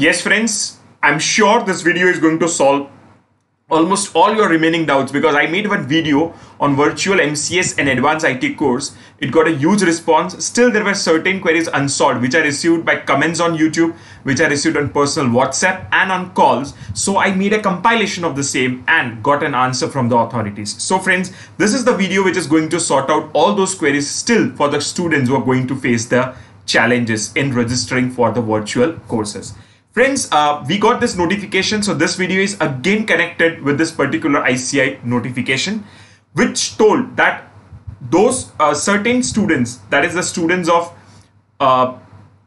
Yes friends, I'm sure this video is going to solve almost all your remaining doubts, because I made one video on virtual MCS and advanced IT course. It got a huge response. Still, there were certain queries unsolved which I received by comments on YouTube, which I received on personal WhatsApp and on calls. So I made a compilation of the same and got an answer from the authorities. So friends, this is the video which is going to sort out all those queries still for the students who are going to face the challenges in registering for the virtual courses. Friends, we got this notification, so this video is again connected with this particular ICAI notification, which told that those certain students, that is the students of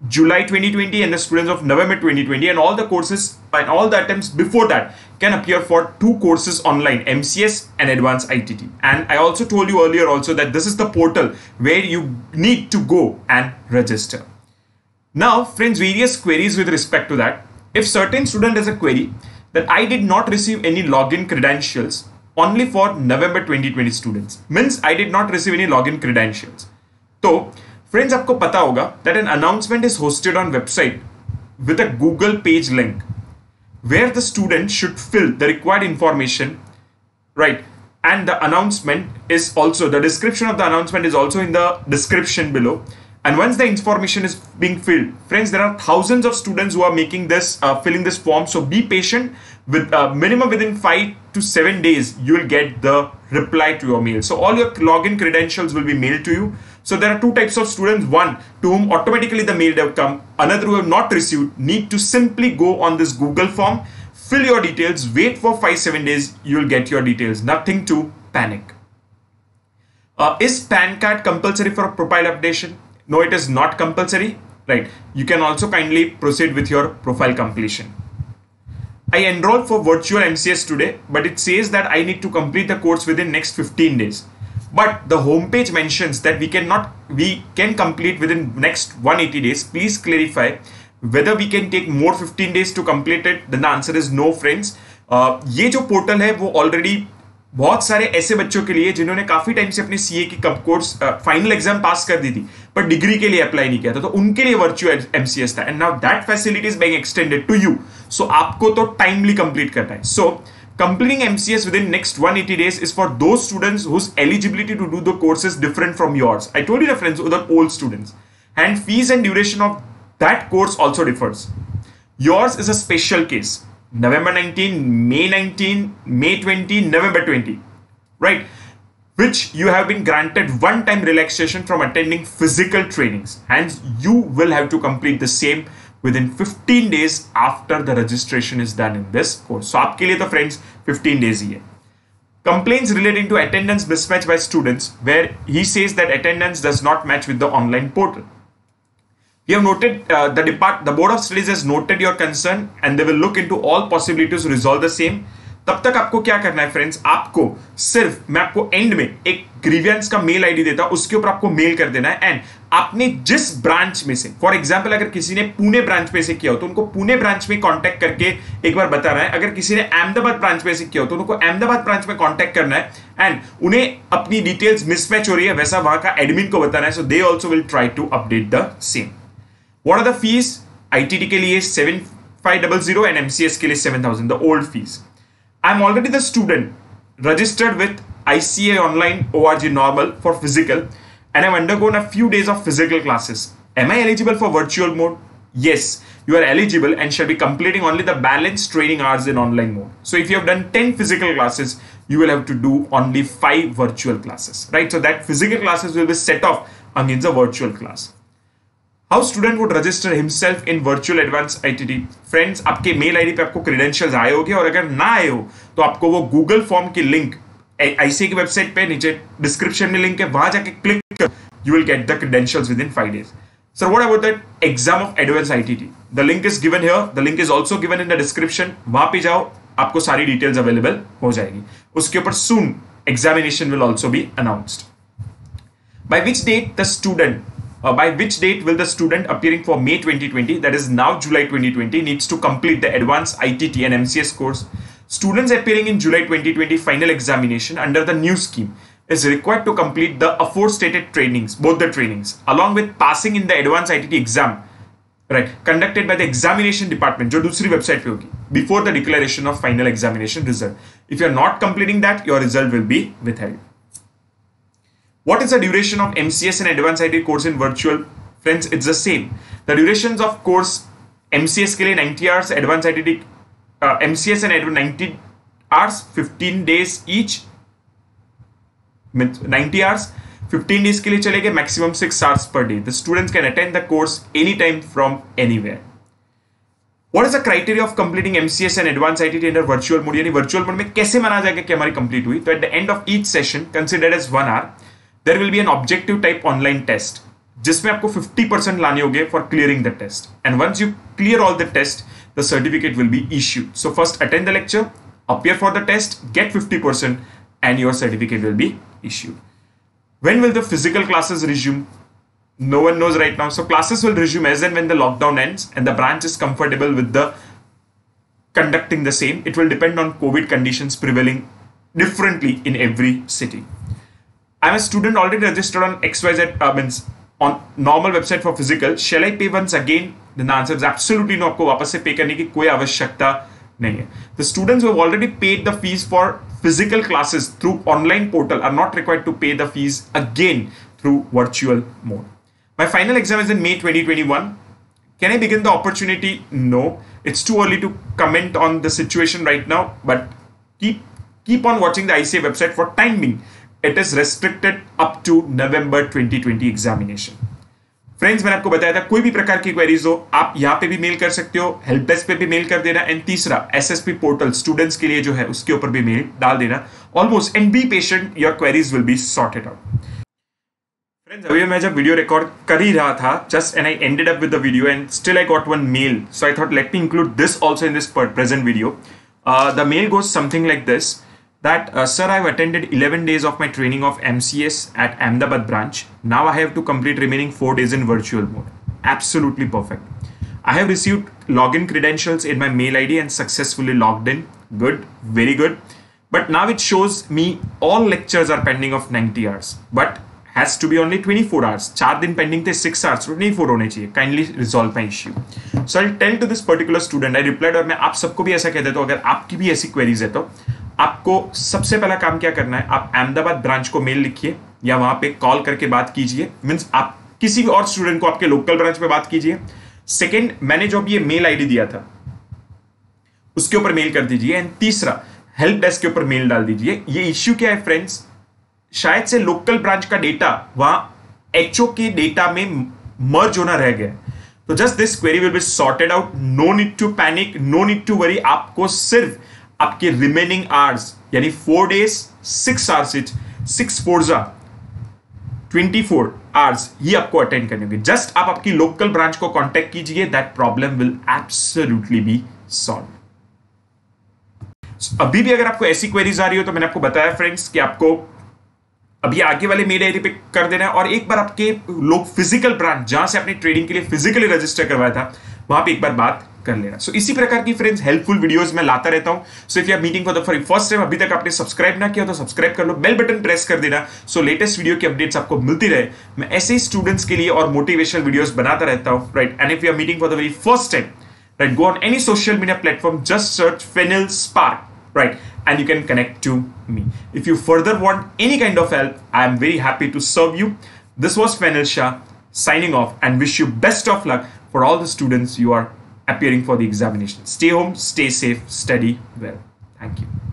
July 2020 and the students of November 2020 and all the courses and all the attempts before that, can appear for two courses online, MCS and advanced ITT. And I also told you earlier also that this is the portal where you need to go and register. Now friends, various queries with respect to that. If certain student has a query that I did not receive any login credentials only for November 2020 students, means I did not receive any login credentials. So friends, आपको पता होगा that an announcement is hosted on website with a Google page link where the student should fill the required information, right? And the announcement is also, the description of the announcement is also in the description below. And once the information is being filled, friends, there are thousands of students who are making this, filling this form. So be patient. With minimum within 5 to 7 days, you will get the reply to your mail. So all your login credentials will be mailed to you. So there are two types of students. One, to whom automatically the mail have come. Another who have not received need to simply go on this Google form, fill your details, wait for 5-7 days, you will get your details. Nothing to panic. Is PAN card compulsory for profile updation? No, it is not compulsory, right? You can also kindly proceed with your profile completion. I enrolled for virtual MCS today, but it says that I need to complete the course within next 15 days. But the homepage mentions that we can complete within next 180 days. Please clarify whether we can take more 15 days to complete it. Then the answer is no, friends. ये जो portal है वो already बहुत सारे ऐसे बच्चों के लिए जिन्होंने काफी टाइम से अपने सीए की कप कोर्स फाइनल एग्जाम पास कर दी थी पर डिग्री के लिए अप्लाई नहीं किया था, तो उनके लिए वर्चुअल एमसीएस था. And now that facility is being extended to you. So आपको तो टाइमली कंप्लीट करना है. सो completing MCS within next 180 days is for those students whose eligibility to do the course is different from yours. I told you the friends, the old students, and fees and duration of that course also differs. Yours is a special case. November 19, May 19, May 20, November 20, right? Which you have been granted one-time relaxation from attending physical trainings. Hence, you will have to complete the same within 15 days after the registration is done in this course. So, आपके लिए तो friends 15 days ही है. Complaints relating to attendance mismatch by students, where he says that attendance does not match with the online portal. We have noted the Board of Studies has noted your concern and they will look into all possibilities to resolve the same. तब तक आपको क्या करना है friends? आपको सिर्फ मैं आपको end में एक grievance का mail ID देता हूँ, उसके ऊपर आपको mail कर देना है. And आपने जिस branch में से, for example, अगर किसी ने पुणे branch में से किया हो तो उनको पुणे branch में contact करके एक बार बताना है. अगर किसी ने अहमदाबाद branch में से किया हो तो उनको अहमदाबाद branch में contact करना है. And उन्हें अपनी details mismatch हो रही है वैसा वहाँ का admin को बताना है. So they also will try to update the same. What are the fees? ITT के लिए 7500 and MCS के लिए 7000, the old fees. I'm already the student registered with ICAI online ORG normal for physical and I've undergone a few days of physical classes. Am I eligible for virtual mode? Yes, you are eligible and shall be completing only the balanced training hours in online mode. So if you have done 10 physical classes, you will have to do only 5 virtual classes, right? So that physical classes will be set off against the virtual class. How student would register himself in virtual advanced ITT? Friends, आपके mail ID पे आपको credentials आए होंगे और अगर ना आए हो तो आपको वो गूगल फॉर्म की लिंक आईसीआई की वेबसाइट पे नीचे डिस्क्रिप्शन में लिंक है, वहां जाके क्लिक कर, you will get the credentials within 5 days. Sir what about that exam of advance ITT? The link is given here, the link is also given in the description. वहां पे जाओ, आपको सारी details available हो जाएगी. उसके ऊपर soon examination will also be announced. By which date the student will the student appearing for May 2020, that is now July 2020, needs to complete the advanced ITT and MCS course. Students appearing in July 2020 final examination under the new scheme is required to complete the aforestated trainings, both the trainings, along with passing in the advanced ITT exam right, conducted by the examination department जो दूसरी website पे होगी before the declaration of final examination result. If you are not completing that, your result will be withheld. What is the duration of MCS and Advanced IT course in virtual? Friends, it's the same. The durations of course MCS के लिए 90 hours, Advanced IT MCS and Advanced 90 hours, 15 days each. 90 hours, 15 days के लिए चलेंगे, maximum 6 hours per day. The students can attend the course anytime from anywhere. What is the criteria of completing MCS and Advanced ITT under virtual mode? यानी virtual mode में कैसे माना जाएगा कि हमारी complete हुई? तो at the end of each session, considered as 1 hour, there will be an objective type online test, जिसमें आपको 50% लाने होंगे for clearing the test. And once you clear all the test, the certificate will be issued. So first attend the lecture, appear for the test, get 50%, and your certificate will be issued. When will the physical classes resume? No one knows right now. So classes will resume as and when the lockdown ends and the branch is comfortable with the conducting the same. It will depend on COVID conditions prevailing differently in every city. I am a student already registered on XYZ means on normal website for physical. Shall I pay once again? The answer is absolutely no. आपको वापस से pay करने की कोई आवश्यकता नहीं है. The students who have already paid the fees for physical classes through online portal are not required to pay the fees again through virtual mode. My final exam is in May 2021. Can I begin the opportunity? No. It's too early to comment on the situation right now, but keep on watching the ICAI website for time being. It is restricted up to November 2020 examination. Friends मैंने आपको बताया था कोई भी प्रकार की queries हो आप यहाँ पे भी मेल कर सकते हो, हेल्प डेस्क पे भी मेल कर देना, एंड तीसरा एसएसपी पोर्टल स्टूडेंट्स के लिए जो है उसके ऊपर भी मेल डाल देना almost, and be patient, your queries will be sorted out. Friends अभी मैं जब वीडियो रिकॉर्ड कर ही रहा था just and I ended up with the video and still I got one mail, so I thought let me include this also in this present video. The mail goes something like this that sir, I have attended 11 days of my training of MCS at Ahmedabad branch. Now I have to complete remaining 4 days in virtual mode. Absolutely perfect. I have received login credentials in my mail ID and successfully logged in. Good, very good. But now it shows me all lectures are pending of 90 hours. But has to be only 24 hours. 4 दिन pending थे 6 hours, 24 होने चाहिए. Kindly resolve my issue. So I'll tell to this particular student. I replied और मैं आप सबको भी ऐसा कहता हूँ अगर आपकी भी ऐसी queries है तो आपको सबसे पहला काम क्या करना है, आप अहमदाबाद ब्रांच को मेल लिखिए या वहां पे कॉल करके बात कीजिए, मीन्स आप किसी भी और स्टूडेंट को आपके लोकल ब्रांच पे बात कीजिए. सेकंड, मैंने जो ये मेल आईडी दिया था उसके ऊपर मेल कर दीजिए, एंड तीसरा हेल्प डेस्क के ऊपर मेल डाल दीजिए. ये इश्यू क्या है फ्रेंड्स, शायद से लोकल ब्रांच का डेटा वहां एचओ के डेटा में मर्ज होना रह गया, तो just this query will be sorted out. No need to panic, no need to worry. आपको सिर्फ आपके रिमेनिंग आवर्स यानी 4 डेज 6 आवर्स इच 6 × 4 = 24 आवर्स ये आपको अटेंड करने होंगे. जस्ट आप आपकी लोकल ब्रांच को कांटेक्ट कीजिए, that problem will absolutely be solve. अभी भी अगर आपको ऐसी क्वेरीज आ रही हो तो मैंने आपको बताया फ्रेंड्स कि आपको अभी आगे वाले मेल आईडी पे कर देना है, और एक बार आपके लोग फिजिकल ब्रांच जहां से आपने ट्रेडिंग के लिए फिजिकली रजिस्टर करवाया था वहां पे एक बार बात कर लेना. सो इसी प्रकार की फ्रेंड्स हेल्पफुल वीडियोस मैं लाता रहता हूं. So if you are meeting for the first time, अभी तक आपने सब्सक्राइब ना किया तो सब्सक्राइब कर लो, बेल बटन प्रेस कर देना, सो लेटेस्ट वीडियो की अपडेट्स आपको मिलती रहे. मैं ऐसे ही स्टूडेंट्स के लिए और मोटिवेशनल वीडियोस बनाता रहता हूं, right. And if you are meeting for the very first time, right, go on any social media platform, just search Fenil spark, right, and you can connect to me. If you further want any kind of help, I am very happy to serve you. This was Fenil Shah signing off and wish you best of luck for all the students you are appearing for the examination. Stay home, stay safe, study well. Thank you.